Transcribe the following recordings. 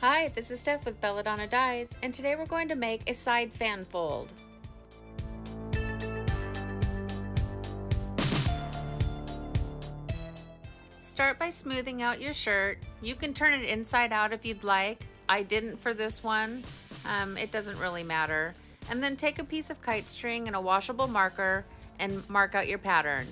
Hi, this is Steph with Belladonna Dyes, and today we're going to make a side fan fold. Start by smoothing out your shirt. You can turn it inside out if you'd like. I didn't for this one. It doesn't really matter. And then take a piece of kite string and a washable marker and mark out your pattern.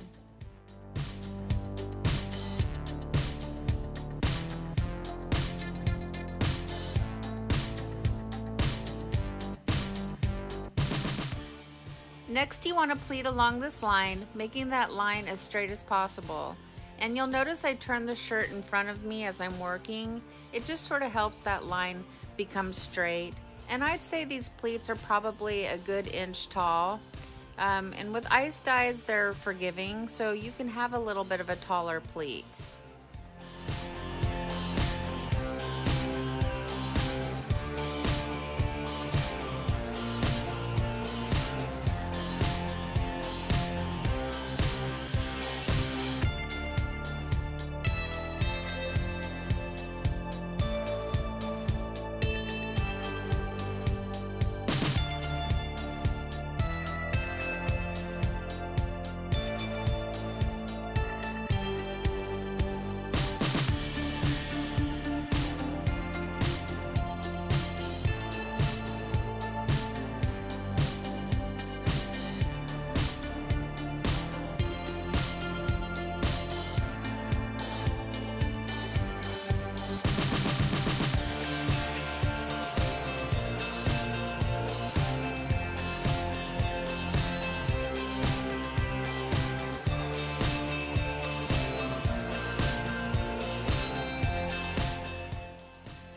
Next, you want to pleat along this line, making that line as straight as possible. And you'll notice I turn the shirt in front of me as I'm working. It just sort of helps that line become straight. And I'd say these pleats are probably a good inch tall. And with ice dyes, they're forgiving, so you can have a little bit of a taller pleat.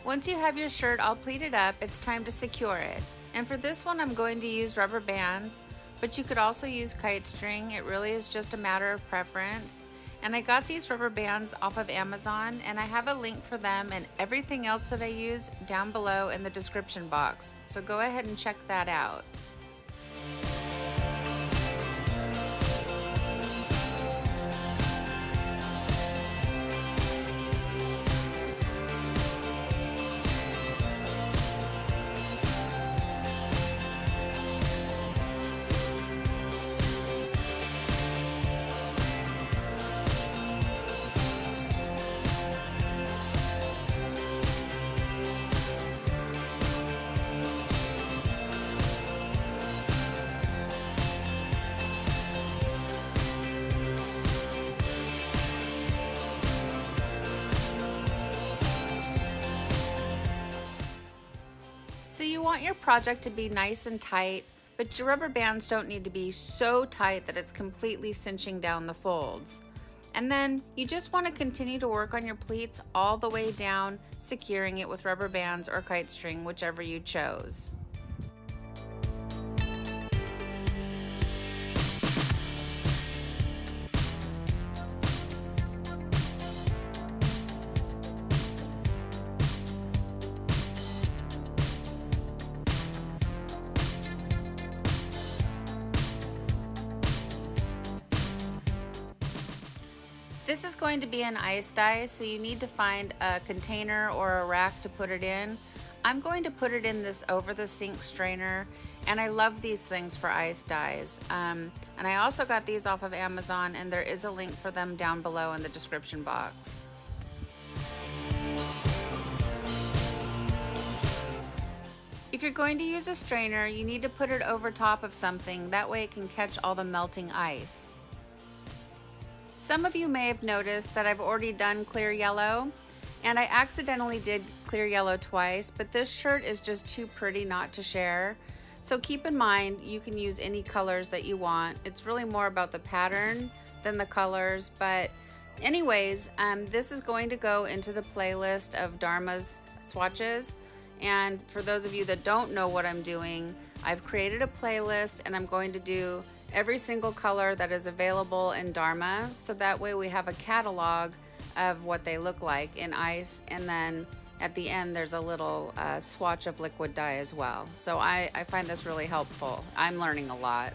Once you have your shirt all pleated up, it's time to secure it. And for this one, I'm going to use rubber bands, but you could also use kite string. It really is just a matter of preference. And I got these rubber bands off of Amazon, and I have a link for them and everything else that I use down below in the description box. So go ahead and check that out. So you want your project to be nice and tight, but your rubber bands don't need to be so tight that it's completely cinching down the folds. And then you just want to continue to work on your pleats all the way down, securing it with rubber bands or kite string, whichever you chose. This is going to be an ice dye, so you need to find a container or a rack to put it in. I'm going to put it in this over the sink strainer, and I love these things for ice dyes. And I also got these off of Amazon, and there is a link for them down below in the description box. If you're going to use a strainer, you need to put it over top of something. That way it can catch all the melting ice. Some of you may have noticed that I've already done clear yellow, and I accidentally did clear yellow twice, but this shirt is just too pretty not to share. So keep in mind, you can use any colors that you want. It's really more about the pattern than the colors, but anyways, this is going to go into the playlist of Dharma's swatches. And for those of you that don't know what I'm doing, I've created a playlist, and I'm going to do every single color that is available in Dharma, so that way we have a catalog of what they look like in ice, and then at the end there's a little swatch of liquid dye as well. So I find this really helpful. I'm learning a lot.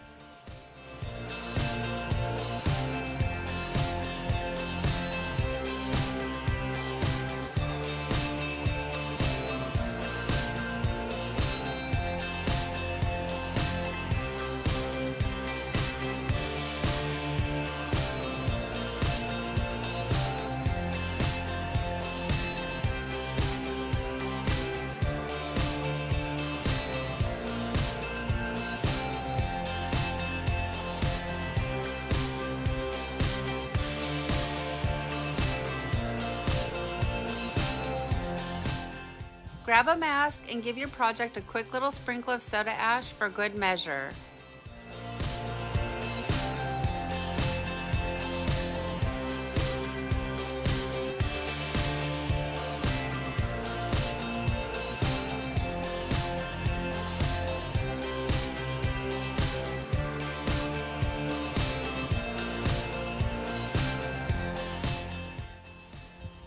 Grab a mask and give your project a quick little sprinkle of soda ash for good measure.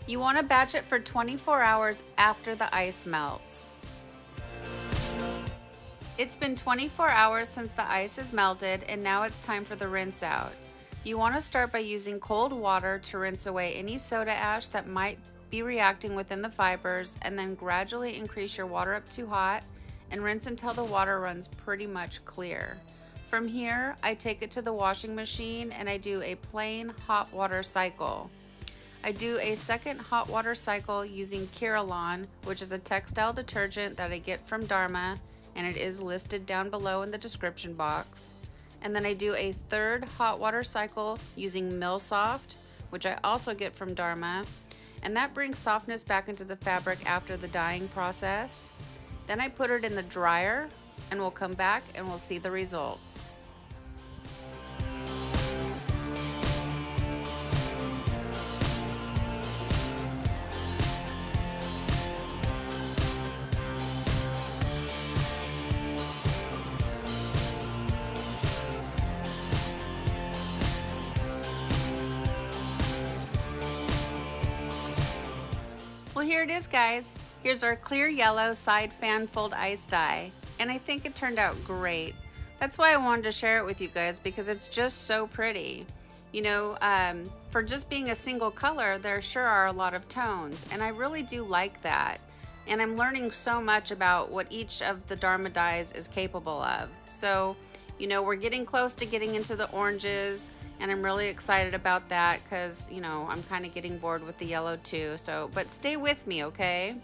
You want to batch it for 24 hours after the ice melts. It's been 24 hours since the ice is melted and now it's time for the rinse out. You want to start by using cold water to rinse away any soda ash that might be reacting within the fibers, and then gradually increase your water up to hot and rinse until the water runs pretty much clear. From here, I take it to the washing machine and I do a plain hot water cycle. I do a second hot water cycle using Kieralon, which is a textile detergent that I get from Dharma, and it is listed down below in the description box. And then I do a third hot water cycle using Milsoft, which I also get from Dharma, and that brings softness back into the fabric after the dyeing process. Then I put it in the dryer, and we'll come back and we'll see the results. Well, here it is, guys. Here's our clear yellow side fan fold ice dye, and I think it turned out great. That's why I wanted to share it with you guys, because it's just so pretty. You know, for just being a single color, there sure are a lot of tones, and I really do like that. And I'm learning so much about what each of the Dharma dyes is capable of. So, you know, we're getting close to getting into the oranges, and I'm really excited about that because, you know, I'm kind of getting bored with the yellow too. So, but stay with me, okay?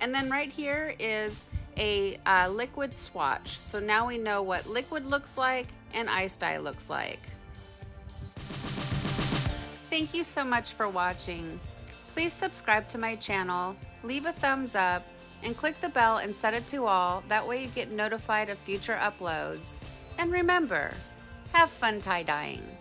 And then right here is a liquid swatch. So now we know what liquid looks like and ice dye looks like. Thank you so much for watching. Please subscribe to my channel, leave a thumbs up, and click the bell and set it to all. That way you get notified of future uploads. And remember, have fun tie-dyeing.